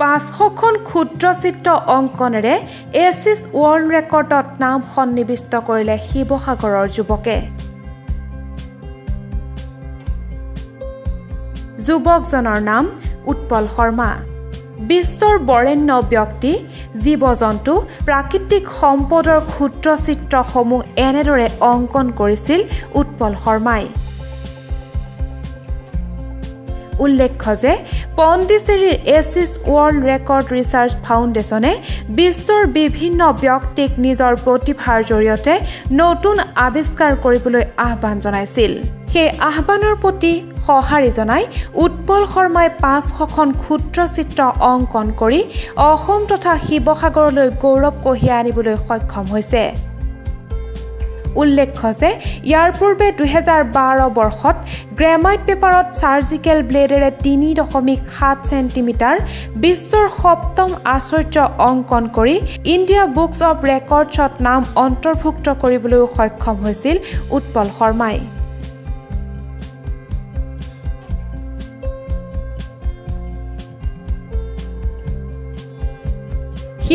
500খন ক্ষুদ্ৰচিত্ৰ অঙ্কনেৰে assist world ৰেকৰ্ডত নাম সন্নিবিষ্ট কৰিলে শিৱসাগৰৰ যুৱকে। যুৱকজনৰ নাম উৎপল শৰ্মা। বিশ্বৰ বৰেণ্য ব্যক্তি, জীবজন্তু, প্ৰাকৃতিক সম্পদৰ ক্ষুদ্ৰচিত্ৰসমূহ এনেদৰে অঙ্কন কৰেছিল উৎপল শৰ্মাই। উল্লেখ্য যে পণ্ডিচেৰীৰ এছিষ্ট ৱৰ্ল্ড ৰেকৰ্ড ৰিচাৰ্চ ফাউণ্ডেশ্যনে বিশ্বৰ বিভিন্ন ব্যক্তিক নিজৰ প্ৰতিভাৰ জৰিয়তে নতুন আৱিষ্কাৰ কৰিবলৈ আহ্বান জনাইছিল। সেই আহ্বানৰ প্ৰতি সঁহাৰি জনাই উৎপল শৰ্মাই 500খন ক্ষুদ্ৰচিত্ৰ অংকন কৰি অসম তথা শিৱসাগৰলৈ গৌৰৱ কঢ়িয়াই আনিবলৈ সক্ষম হৈছে। উল্লেখ্য যে ইয়াৰ পূৰ্বে 2012 বৰ্ষত গ্ৰেমাইট পেপাৰত চাৰ্জিকেল ব্লেডেৰে 3.7 চেণ্টিমিটাৰ বিশ্বৰ সপ্তম আশ্চৰ্য অংকন কৰি ইণ্ডিয়া বুকছ অৱ ৰেকৰ্ডছত নাম অন্তৰ্ভুক্ত কৰিবলৈও সক্ষম হৈছিল উৎপল শৰ্মাই।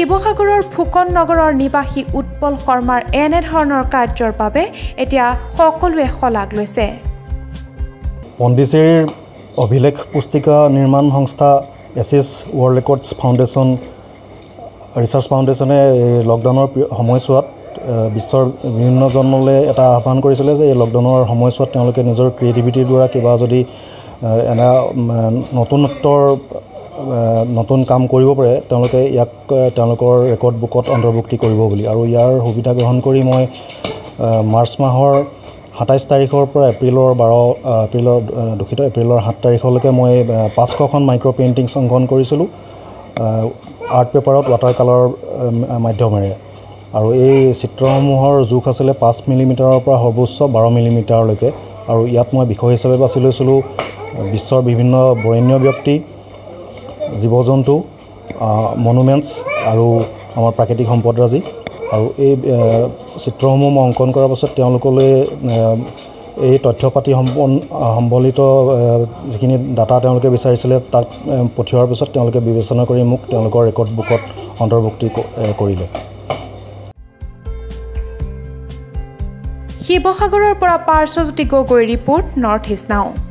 শিৱসাগৰৰ ফুকন নগৰৰ নিবাসী উৎপল শৰ্মাৰ এনেধৰণৰ কাৰ্যৰ বাবে এতিয়া সকলোৱে শলাগ লৈছে। পণ্ডিচেৰীৰ অভিলেখ পুস্তিকা নিৰ্মাণ সংস্থা assist world records foundation research ফাউণ্ডেশ্যনে লকডাউনৰ সময়ছোৱাত বিশ্বৰ বিভিন্ন জন্মলৈ এটা আহ্বান কৰিছিলে যে এই লকডাউনৰ সময়ছোৱাত তেওঁলোকে নিজৰ ক্ৰিয়েটিভিটিৰ দ্বাৰা কিবা যদি এনে নতুনত্বৰ নতুন কাম কৰিব পাৰে তেওঁলোকে ইয়াক তেওঁলোকৰ ৰেকৰ্ড বুকত অন্তৰ্ভুক্তি কৰিব বুলি, আৰু ইয়াৰ সুবিধা গ্ৰহণ কৰি মই মাৰ্চ মাহৰ 27 তাৰিখৰ পৰা এপ্ৰিলৰ 7 তাৰিখলৈকে মই 500খন মাইক্ৰ' পেইণ্টিংছ অংকন কৰিছিলোঁ আৰ্ট পেপাৰত ৱাটাৰ কালাৰৰ মাধ্যমেৰে, আৰু এই চিত্ৰসমূহৰ জোখ আছিলে 5 মিলিমিটাৰৰ পৰা সৰ্বোচ্চ 12 মিলিমিটাৰলৈকে, আৰু ইয়াত মই বিষয় হিচাপে বাছি লৈছিলোঁ বিশ্বৰ বিভিন্ন বৰেণ্য ব্যক্তি, জীবজন্তু, মনুমেণ্টছ আৰু আমাৰ প্ৰাকৃতিক সম্পদৰাজি। আৰু এই চিত্ৰসমূহ মই অংকন কৰাৰ পাছত তেওঁলোকলৈ এই তথ্য পাতি সম্বলিত যিখিনি ডাটা তেওঁলোকে বিচাৰিছিলে তাক পঠিওৱাৰ পিছত তেওঁলোকে বিবেচনা কৰি মোক তেওঁলোকৰ ৰেকৰ্ড বুকত অন্তৰ্ভুক্তি কৰিলে। শিৱসাগৰৰ পৰা পাৰ্শ্বজ্যোতি গগৈৰ ৰিপৰ্ট, নৰ্থ ইষ্ট নাও।